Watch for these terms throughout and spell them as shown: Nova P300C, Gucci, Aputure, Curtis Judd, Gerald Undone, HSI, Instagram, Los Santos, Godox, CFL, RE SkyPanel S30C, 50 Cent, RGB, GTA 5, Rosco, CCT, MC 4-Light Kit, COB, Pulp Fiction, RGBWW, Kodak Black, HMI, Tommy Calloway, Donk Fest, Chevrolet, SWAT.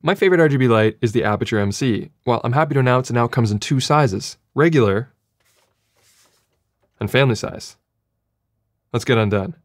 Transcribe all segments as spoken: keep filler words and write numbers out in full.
My favorite R G B light is the Aputure M C. Well, I'm happy to announce it now comes in two sizes, regular and family size. Let's get undone.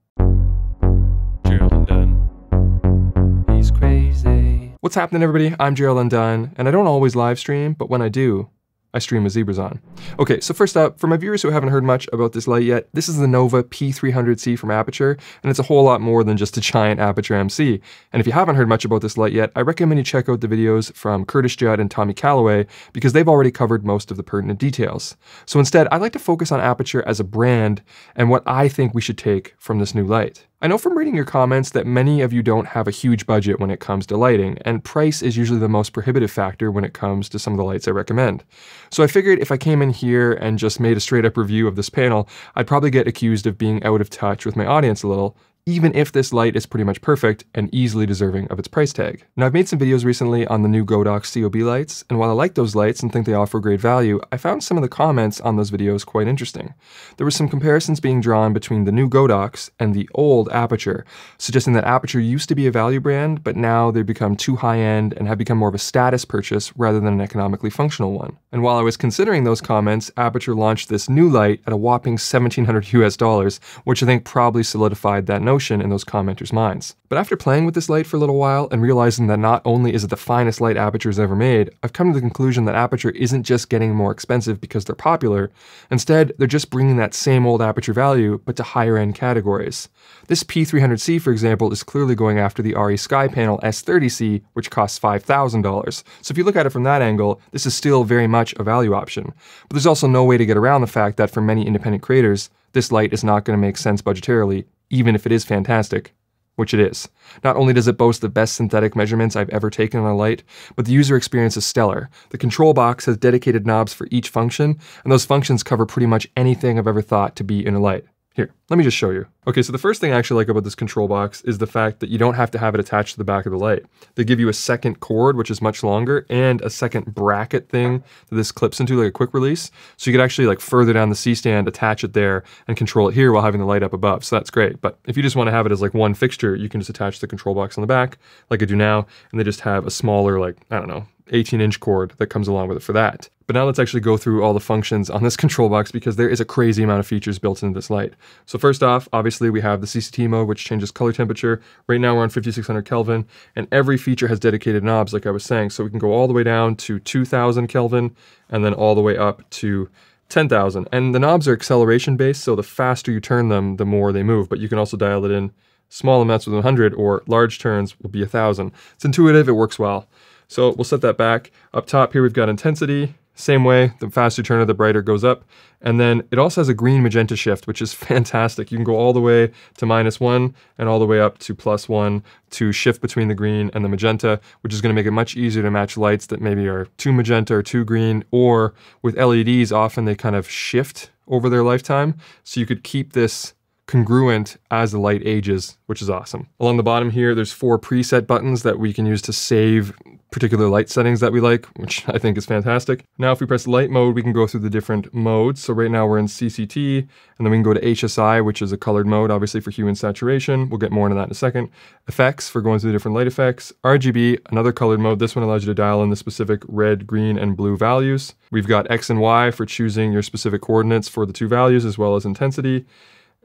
Gerald Undone. He's crazy. What's happening, everybody? I'm Gerald Undone, and I don't always live stream, but when I do, I stream with zebras on. Okay, so first up, for my viewers who haven't heard much about this light yet, this is the Nova P three hundred C from Aputure, and it's a whole lot more than just a giant Aputure M C. And if you haven't heard much about this light yet, I recommend you check out the videos from Curtis Judd and Tommy Calloway, because they've already covered most of the pertinent details. So instead, I'd like to focus on Aputure as a brand and what I think we should take from this new light. I know from reading your comments that many of you don't have a huge budget when it comes to lighting, and price is usually the most prohibitive factor when it comes to some of the lights I recommend. So I figured if I came in here and just made a straight up review of this panel, I'd probably get accused of being out of touch with my audience a little, even if this light is pretty much perfect and easily deserving of its price tag. Now, I've made some videos recently on the new Godox C O B lights, and while I like those lights and think they offer great value, I found some of the comments on those videos quite interesting. There were some comparisons being drawn between the new Godox and the old Aputure, suggesting that Aputure used to be a value brand, but now they've become too high-end and have become more of a status purchase rather than an economically functional one. And while I was considering those comments, Aputure launched this new light at a whopping seventeen hundred US dollars, which I think probably solidified that notion in those commenters' minds. But after playing with this light for a little while and realizing that not only is it the finest light Aputure has ever made, I've come to the conclusion that Aputure isn't just getting more expensive because they're popular. Instead, they're just bringing that same old Aputure value, but to higher-end categories. This P three hundred C, for example, is clearly going after the R E SkyPanel S thirty C, which costs five thousand dollars. So if you look at it from that angle, this is still very much a value option. But there's also no way to get around the fact that for many independent creators, this light is not going to make sense budgetarily, even if it is fantastic, which it is. Not only does it boast the best synthetic measurements I've ever taken on a light, but the user experience is stellar. The control box has dedicated knobs for each function, and those functions cover pretty much anything I've ever thought to be in a light. Here, let me just show you. Okay, so the first thing I actually like about this control box is the fact that you don't have to have it attached to the back of the light. They give you a second cord, which is much longer, and a second bracket thing that this clips into, like a quick release. So you could actually, like, further down the C-stand, attach it there and control it here while having the light up above, so that's great. But if you just wanna have it as like one fixture, you can just attach the control box on the back, like I do now, and they just have a smaller, like, I don't know, eighteen inch cord that comes along with it for that. But now let's actually go through all the functions on this control box, because there is a crazy amount of features built into this light. So first off, obviously we have the C C T mode, which changes color temperature. Right now we're on fifty-six hundred Kelvin, and every feature has dedicated knobs, like I was saying. So we can go all the way down to two thousand Kelvin, and then all the way up to ten thousand. And the knobs are acceleration based, so the faster you turn them, the more they move. But you can also dial it in small amounts with one hundred, or large turns will be one thousand. It's intuitive, it works well. So we'll set that back. Up top here, we've got intensity. Same way, the faster you turn it, the brighter it goes up. And then it also has a green magenta shift, which is fantastic. You can go all the way to minus one and all the way up to plus one to shift between the green and the magenta, which is gonna make it much easier to match lights that maybe are too magenta or too green, or with L E Ds, often they kind of shift over their lifetime. So you could keep this congruent as the light ages, which is awesome. Along the bottom here, there's four preset buttons that we can use to save particular light settings that we like, which I think is fantastic. Now, if we press light mode, we can go through the different modes. So right now we're in C C T, and then we can go to H S I, which is a colored mode, obviously, for hue and saturation. We'll get more into that in a second. Effects for going through the different light effects. R G B, another colored mode. This one allows you to dial in the specific red, green, and blue values. We've got X and Y for choosing your specific coordinates for the two values, as well as intensity.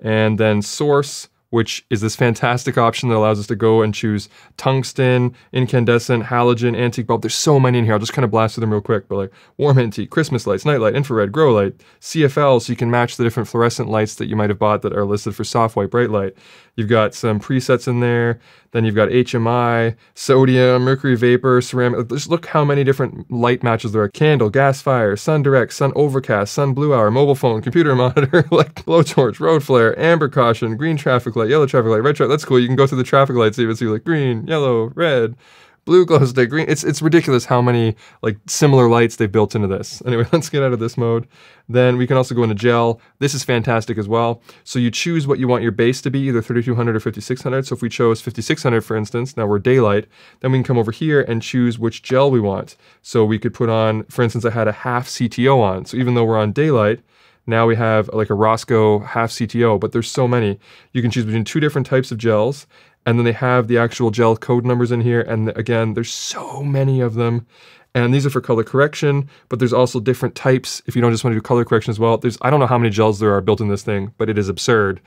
And then source, which is this fantastic option that allows us to go and choose tungsten, incandescent, halogen, antique bulb. There's so many in here. I'll just kind of blast through them real quick, but like warm antique, Christmas lights, night light, infrared, grow light, C F L, so you can match the different fluorescent lights that you might have bought that are listed for soft white, bright light. You've got some presets in there. Then you've got H M I, sodium, mercury vapor, ceramic. Just look how many different light matches there are. Candle, gas fire, sun direct, sun overcast, sun blue hour, mobile phone, computer monitor, like blowtorch, road flare, amber caution, green traffic light, yellow traffic light, red traffic. That's cool. You can go through the traffic lights even see like green, yellow, red, blue glow stick, green. It's, it's ridiculous how many like similar lights they've built into this. Anyway, let's get out of this mode. Then we can also go into gel. This is fantastic as well. So you choose what you want your base to be, either thirty-two hundred or fifty-six hundred. So if we chose fifty-six hundred, for instance, now we're daylight, then we can come over here and choose which gel we want. So we could put on, for instance, I had a half C T O on. So even though we're on daylight, now we have like a Rosco half C T O, but there's so many. You can choose between two different types of gels. And then they have the actual gel code numbers in here. And again, there's so many of them. And these are for color correction, but there's also different types if you don't just want to do color correction as well. There's, I don't know how many gels there are built in this thing, but it is absurd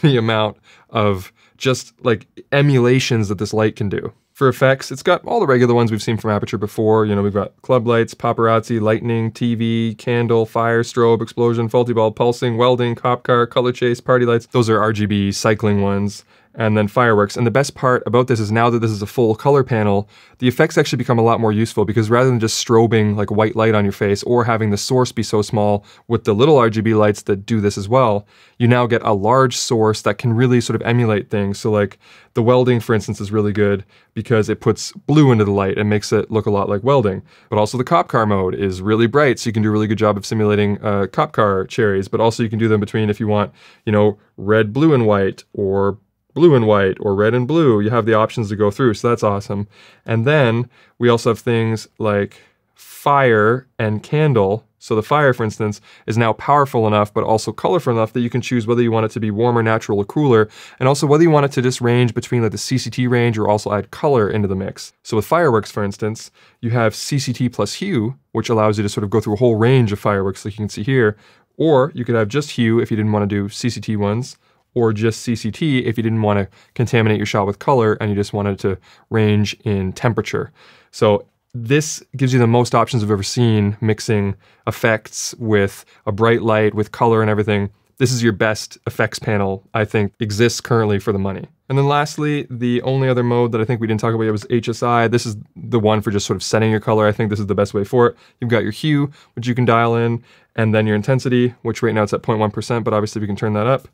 the amount of just like emulations that this light can do. For effects, it's got all the regular ones we've seen from Aputure before. You know, we've got club lights, paparazzi, lightning, T V, candle, fire, strobe, explosion, faulty ball, pulsing, welding, cop car, color chase, party lights. Those are R G B cycling ones. And then fireworks. And the best part about this is now that this is a full color panel, the effects actually become a lot more useful, because rather than just strobing like white light on your face or having the source be so small with the little R G B lights that do this as well, you now get a large source that can really sort of emulate things. So like the welding, for instance, is really good because it puts blue into the light and makes it look a lot like welding. But also the cop car mode is really bright, so you can do a really good job of simulating uh, cop car cherries, but also you can do them between, if you want, you know, red, blue, and white, or blue and white, or red and blue. You have the options to go through, so that's awesome. And then we also have things like fire and candle. So the fire, for instance, is now powerful enough, but also colorful enough that you can choose whether you want it to be warmer, natural, or cooler, and also whether you want it to just range between like the C C T range or also add color into the mix. So with fireworks, for instance, you have C C T plus hue, which allows you to sort of go through a whole range of fireworks like you can see here, or you could have just hue if you didn't want to do C C T ones, or just C C T if you didn't want to contaminate your shot with color and you just wanted to range in temperature. So this gives you the most options I've ever seen, mixing effects with a bright light, with color and everything. This is your best effects panel, I think, exists currently for the money. And then lastly, the only other mode that I think we didn't talk about yet was H S I. This is the one for just sort of setting your color. I think this is the best way for it. You've got your hue, which you can dial in, and then your intensity, which right now it's at zero point one percent, but obviously we can turn that up.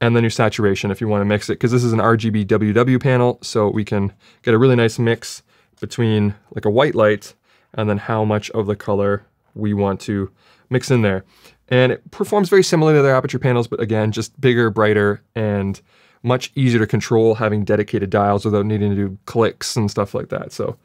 And then your saturation if you want to mix it, because this is an R G B W W panel, so we can get a really nice mix between like a white light and then how much of the color we want to mix in there. And it performs very similar to their Aputure panels, but again, just bigger, brighter, and much easier to control, having dedicated dials without needing to do clicks and stuff like that. So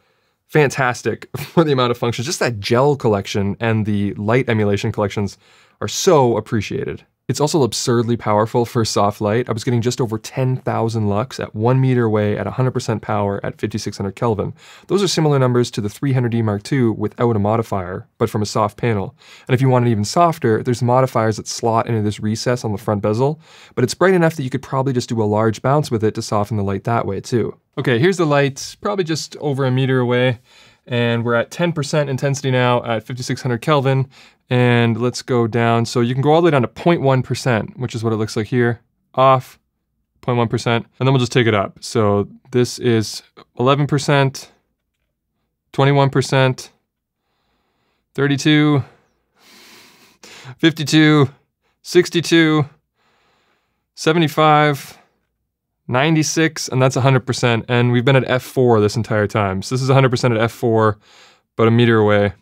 fantastic for the amount of functions. Just that gel collection and the light emulation collections are so appreciated. It's also absurdly powerful for soft light. I was getting just over ten thousand lux at one meter away at one hundred percent power at fifty-six hundred Kelvin. Those are similar numbers to the three hundred D Mark two without a modifier, but from a soft panel. And if you want it even softer, there's modifiers that slot into this recess on the front bezel, but it's bright enough that you could probably just do a large bounce with it to soften the light that way too. Okay, here's the light, probably just over a meter away, and we're at ten percent intensity now at fifty-six hundred Kelvin. And let's go down. So you can go all the way down to zero point one percent, which is what it looks like here. Off, zero point one percent. And then we'll just take it up. So this is eleven percent, twenty-one percent, thirty-two, fifty-two, sixty-two, seventy-five, ninety-six, and that's one hundred percent. And we've been at F four this entire time. So this is one hundred percent at F four, about a meter away.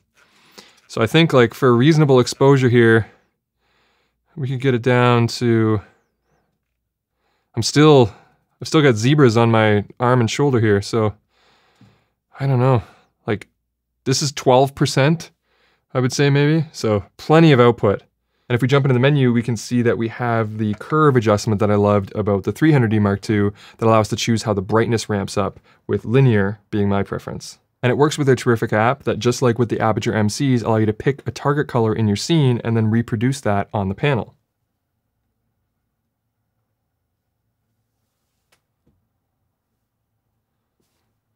So I think like for a reasonable exposure here, we could get it down to, I'm still, I've still got zebras on my arm and shoulder here. So I don't know, like this is twelve percent, I would say maybe. So plenty of output. And if we jump into the menu, we can see that we have the curve adjustment that I loved about the three hundred D Mark two that allows us to choose how the brightness ramps up, with linear being my preference. And it works with their terrific app that, just like with the Aputure M Cs, allow you to pick a target color in your scene and then reproduce that on the panel.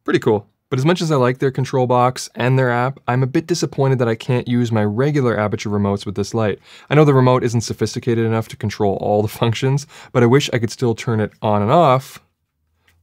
Pretty cool. But as much as I like their control box and their app, I'm a bit disappointed that I can't use my regular Aputure remotes with this light. I know the remote isn't sophisticated enough to control all the functions, but I wish I could still turn it on and off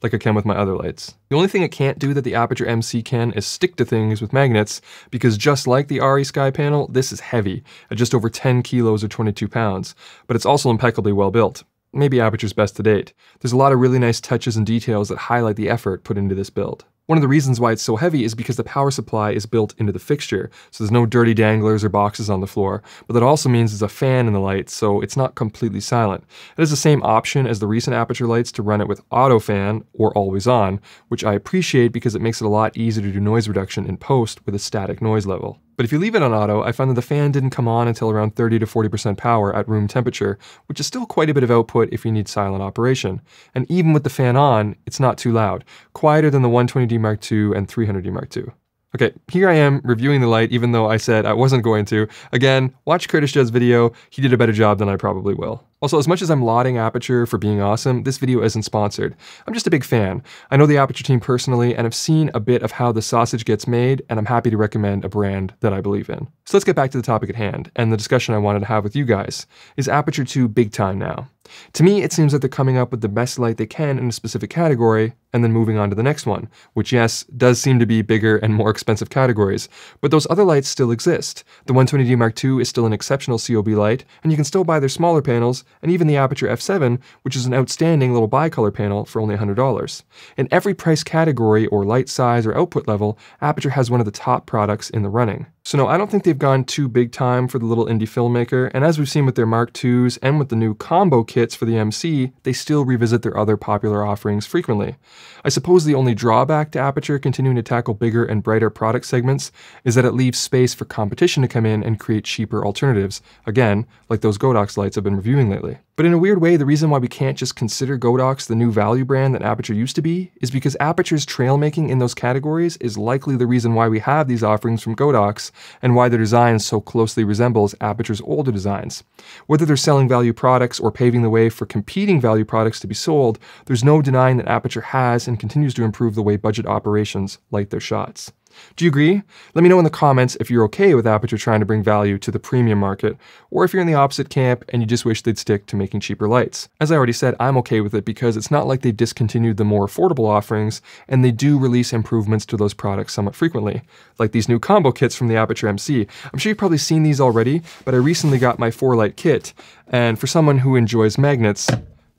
like I can with my other lights. The only thing it can't do that the Aputure M C can is stick to things with magnets, because just like the R E Sky Panel, this is heavy, at just over ten kilos or twenty-two pounds, but it's also impeccably well built. Maybe Aputure's best to date. There's a lot of really nice touches and details that highlight the effort put into this build. One of the reasons why it's so heavy is because the power supply is built into the fixture, so there's no dirty danglers or boxes on the floor, but that also means there's a fan in the light, so it's not completely silent. It has the same option as the recent Aputure lights to run it with auto fan or always on, which I appreciate because it makes it a lot easier to do noise reduction in post with a static noise level. But if you leave it on auto, I found that the fan didn't come on until around thirty to forty percent power at room temperature, which is still quite a bit of output if you need silent operation. And even with the fan on, it's not too loud, quieter than the one twenty D Mark two and three hundred D Mark two. Okay, here I am reviewing the light even though I said I wasn't going to. Again, watch Curtis Judd's video, he did a better job than I probably will. Also, as much as I'm lauding Aputure for being awesome, this video isn't sponsored. I'm just a big fan. I know the Aputure team personally and have seen a bit of how the sausage gets made, and I'm happy to recommend a brand that I believe in. So let's get back to the topic at hand, and the discussion I wanted to have with you guys. Is Aputure two big time now? To me, it seems like they're coming up with the best light they can in a specific category, and then moving on to the next one, which yes, does seem to be bigger and more expensive categories, but those other lights still exist. The one twenty D Mark two is still an exceptional C O B light, and you can still buy their smaller panels, and even the Aputure F seven, which is an outstanding little bicolor panel for only one hundred dollars. In every price category or light size or output level, Aputure has one of the top products in the running. So no, I don't think they've gone too big time for the little indie filmmaker, and as we've seen with their Mark twos and with the new combo kits for the M C, they still revisit their other popular offerings frequently. I suppose the only drawback to Aputure continuing to tackle bigger and brighter product segments is that it leaves space for competition to come in and create cheaper alternatives, again, like those Godox lights I've been reviewing lately. But in a weird way, the reason why we can't just consider Godox the new value brand that Aputure used to be is because Aputure's trail making in those categories is likely the reason why we have these offerings from Godox and why their design so closely resembles Aputure's older designs. Whether they're selling value products or paving the way for competing value products to be sold, there's no denying that Aputure has and continues to improve the way budget operations light their shots. Do you agree? Let me know in the comments if you're okay with Aputure trying to bring value to the premium market, or if you're in the opposite camp and you just wish they'd stick to making cheaper lights. As I already said, I'm okay with it because it's not like they discontinued the more affordable offerings, and they do release improvements to those products somewhat frequently, like these new combo kits from the Aputure M C. I'm sure you've probably seen these already, but I recently got my four light kit, and for someone who enjoys magnets,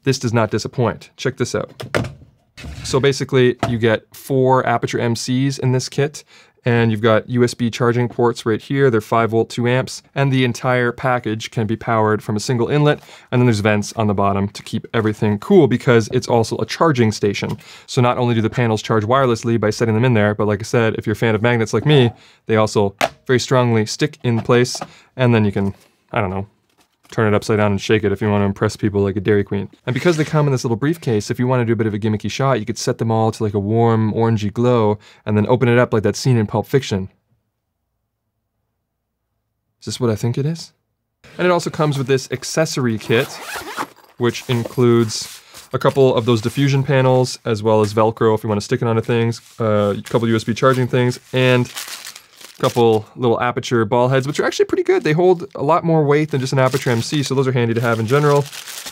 this does not disappoint. Check this out. So basically, you get four Aputure M Cs in this kit, and you've got U S B charging ports right here. They're five volt, two amps, and the entire package can be powered from a single inlet, and then there's vents on the bottom to keep everything cool because it's also a charging station. So not only do the panels charge wirelessly by setting them in there, but like I said, if you're a fan of magnets like me, they also very strongly stick in place, and then you can, I don't know, turn it upside down and shake it if you want to impress people like a Dairy Queen. And because they come in this little briefcase, if you want to do a bit of a gimmicky shot, you could set them all to like a warm, orangey glow, and then open it up like that scene in Pulp Fiction. Is this what I think it is? And it also comes with this accessory kit, which includes a couple of those diffusion panels, as well as Velcro if you want to stick it onto things, uh, a couple U S B charging things, and couple little Aputure ball heads, which are actually pretty good. They hold a lot more weight than just an Aputure M C, so those are handy to have in general.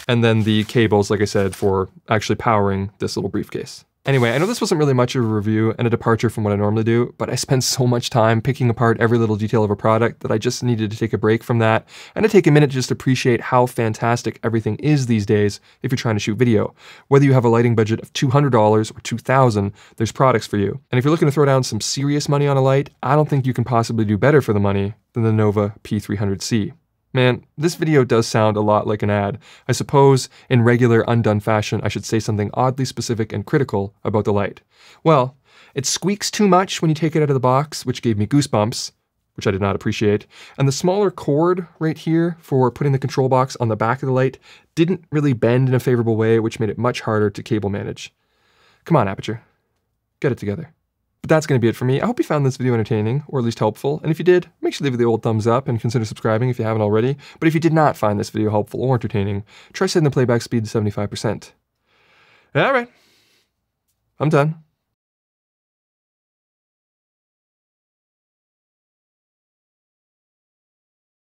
And then the cables, like I said, for actually powering this little briefcase. Anyway, I know this wasn't really much of a review and a departure from what I normally do, but I spend so much time picking apart every little detail of a product that I just needed to take a break from that and to take a minute to just appreciate how fantastic everything is these days if you're trying to shoot video. Whether you have a lighting budget of two hundred dollars or two thousand dollars, there's products for you. And if you're looking to throw down some serious money on a light, I don't think you can possibly do better for the money than the Nova P three hundred C. Man, this video does sound a lot like an ad. I suppose, in regular Undone fashion, I should say something oddly specific and critical about the light. Well, it squeaks too much when you take it out of the box, which gave me goosebumps, which I did not appreciate, and the smaller cord right here for putting the control box on the back of the light didn't really bend in a favorable way, which made it much harder to cable manage. Come on, Aputure. Get it together. But that's going to be it for me. I hope you found this video entertaining, or at least helpful, and if you did, make sure to leave it the old thumbs up and consider subscribing if you haven't already. But if you did not find this video helpful or entertaining, try setting the playback speed to seventy-five percent. Alright, I'm done.